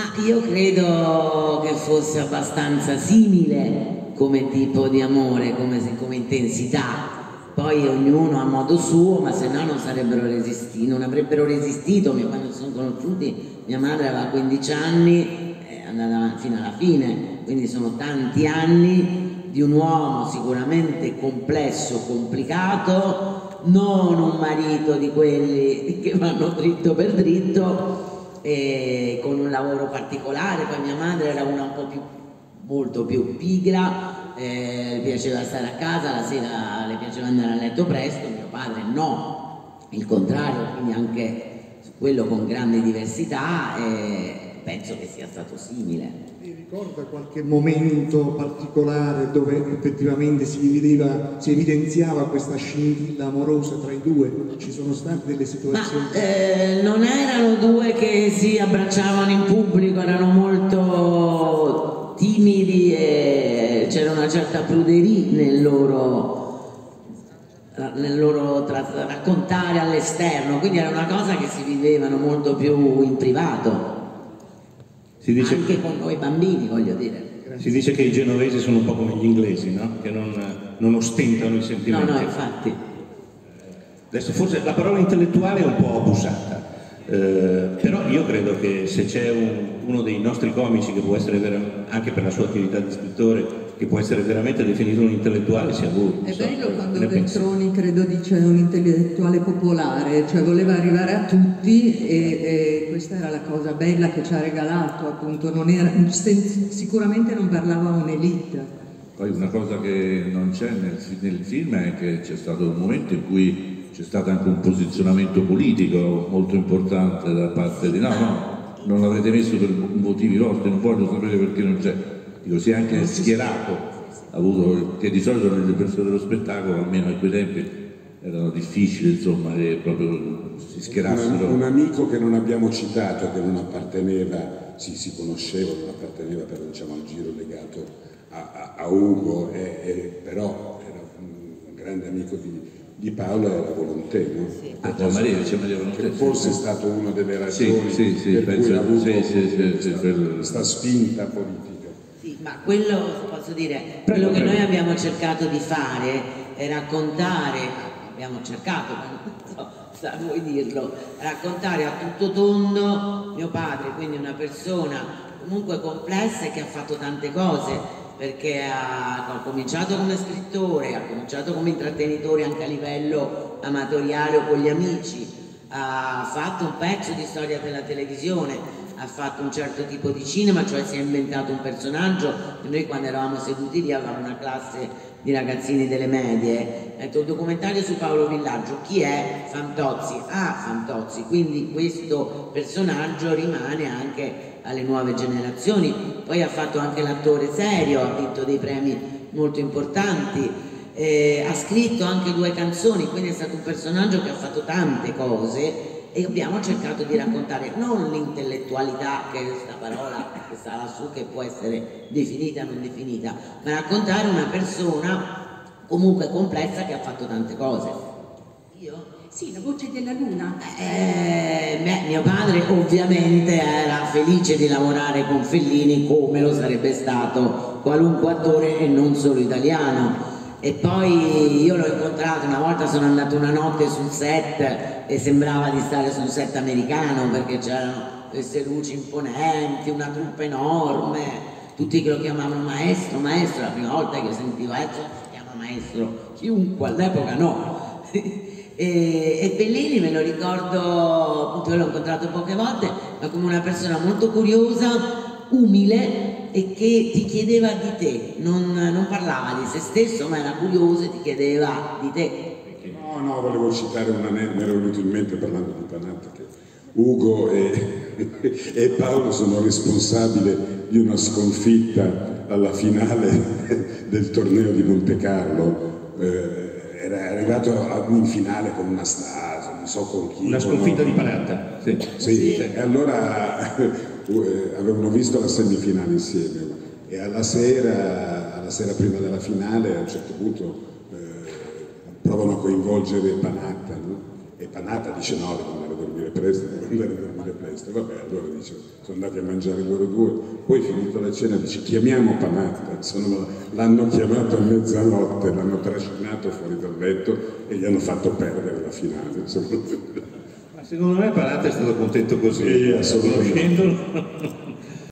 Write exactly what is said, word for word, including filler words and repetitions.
Ma io credo che fosse abbastanza simile come tipo di amore, come, come intensità. Poi ognuno a modo suo, ma se no non sarebbero resistiti, non avrebbero resistito. Quando sono conosciuti, mia madre aveva quindici anni e andava fino alla fine, quindi sono tanti anni di un uomo sicuramente complesso, complicato, non un marito di quelli che vanno dritto per dritto, e con un lavoro particolare. Poi mia madre era una un po' più, molto più pigra. Eh, le piaceva stare a casa, la sera le piaceva andare a letto presto, mio padre no, il contrario, quindi anche su quello con grande diversità, eh, penso che sia stato simile. Mi ricorda qualche momento particolare dove effettivamente si viveva, si evidenziava questa scintilla amorosa tra i due? Ci sono state delle situazioni? Ma, eh, non erano due che si abbracciavano in pubblico, erano molto timidi e c'era una certa pruderia nel loro, nel loro raccontare all'esterno, quindi era una cosa che si vivevano molto più in privato, si dice, anche con noi bambini, voglio dire. Si dice che i genovesi sono un po' come gli inglesi, no? Che non, non ostentano i sentimenti. No, no, infatti. Adesso forse la parola intellettuale è un po' abusata. Eh, però io credo che se c'è un, uno dei nostri comici che può essere anche per la sua attività di scrittore, che può essere veramente definito un intellettuale, sia lui. È so, bello quando Veltroni credo dice un intellettuale popolare, cioè voleva arrivare a tutti e, e questa era la cosa bella che ci ha regalato, appunto, non era, sicuramente non parlava un'elite. Poi una cosa che non c'è nel, nel film è che c'è stato un momento in cui c'è stato anche un posizionamento politico molto importante da parte di no, no, non l'avete messo per motivi vostri, non voglio sapere perché non c'è. Dico, si è anche schierato, ha avuto, che di solito nelle persone dello spettacolo, almeno a quei tempi, era difficile, insomma, che proprio si schierassero. Un, un amico che non abbiamo citato, che non apparteneva, sì, si conosceva, non apparteneva per, diciamo, al giro legato a, a, a Ugo, e, e, però era un grande amico di... di Paolo era Volontè, no? Sì. Ah, c'è Maria, c'è Maria Volontè. Che forse è stata una delle ragioni sì, sì, sì, per penso, cui ha avuto sì, sì, questa, sì, per... questa spinta politica. Sì, ma quello, posso dire, quello prego, che prego. Noi abbiamo cercato di fare è raccontare, abbiamo cercato, ma non vuoi dirlo, raccontare a tutto tondo mio padre, quindi una persona comunque complessa e che ha fatto tante cose, perché ha, ha cominciato come scrittore, ha cominciato come intrattenitore anche a livello amatoriale o con gli amici, ha fatto un pezzo di storia della televisione, ha fatto un certo tipo di cinema, cioè si è inventato un personaggio. Noi quando eravamo seduti lì avevamo una classe di ragazzini delle medie, ha detto: il documentario su Paolo Villaggio, chi è? Fantozzi. Ah, Fantozzi, quindi questo personaggio rimane anche alle nuove generazioni. Poi ha fatto anche l'attore serio, ha vinto dei premi molto importanti, eh, ha scritto anche due canzoni, quindi è stato un personaggio che ha fatto tante cose e abbiamo cercato di raccontare non l'intellettualità, che è questa parola che sta lassù, che può essere definita o non definita, ma raccontare una persona comunque complessa che ha fatto tante cose. Io? Sì, La voce della luna. Eh, beh, mio padre ovviamente era felice di lavorare con Fellini, come lo sarebbe stato qualunque attore e non solo italiano. E poi io l'ho incontrato una volta, sono andato una notte sul set e sembrava di stare sul set americano, perché c'erano queste luci imponenti, una truppa enorme, tutti che lo chiamavano maestro, maestro. La prima volta che sentivo maestro, si chiama maestro chiunque, all'epoca no. E Fellini me lo ricordo, appunto, l'ho incontrato poche volte, ma come una persona molto curiosa, umile, e che ti chiedeva di te, non, non parlava di se stesso, ma era curioso e ti chiedeva di te. No, no, volevo citare una, mi era venuto in mente parlando di Panatta, che Ugo e, e Paolo sono responsabili di una sconfitta alla finale del torneo di Monte Carlo. Eh, era arrivato in finale con una stasa, non so con chi, una sconfitta, no? Di Panatta, sì. Sì, sì. Cioè, e allora eh, avevano visto la semifinale insieme, e alla sera, alla sera prima della finale, a un certo punto eh, provano a coinvolgere Panatta, no? e Panatta dice no, devo andare a dormire presto, devo andare a dormire presto, vabbè, allora dice, sono andati a mangiare loro due, poi finita la cena dice chiamiamo Panatta, l'hanno chiamato a mezzanotte, l'hanno trascinato fuori dal letto e gli hanno fatto perdere la finale, insomma. Ma secondo me Panatta è stato contento così, sì, assolutamente.